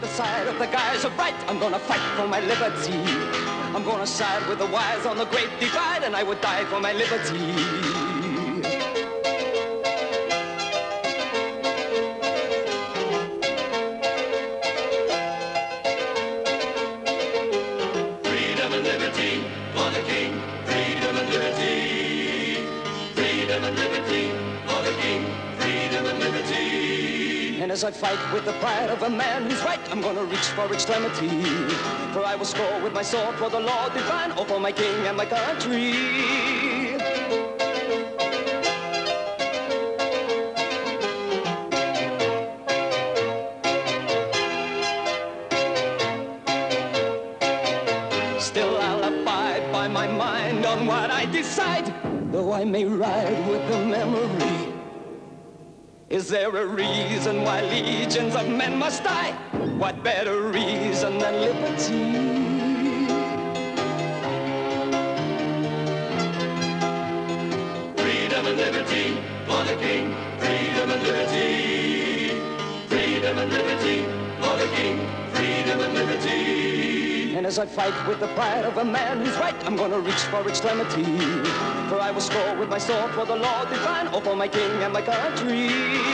the side of the guys of right. I'm gonna fight for my liberty. I'm gonna side with the wise on the great divide, and I would die for my liberty. And as I fight with the pride of a man who's right, I'm gonna reach for extremity. For I will score with my sword for the Lord divine, or for my king and my country. Still I'll abide by my mind on what I decide, though I may ride with the memory. Is there a reason why legions of men must die? What better reason than liberty? Freedom and liberty for the king. Freedom and liberty. Freedom and liberty for the king. Freedom and liberty. And as I fight with the pride of a man who's right, I'm gonna reach for extremity. For I will score with my sword for the Lord divine, or for my king and my country.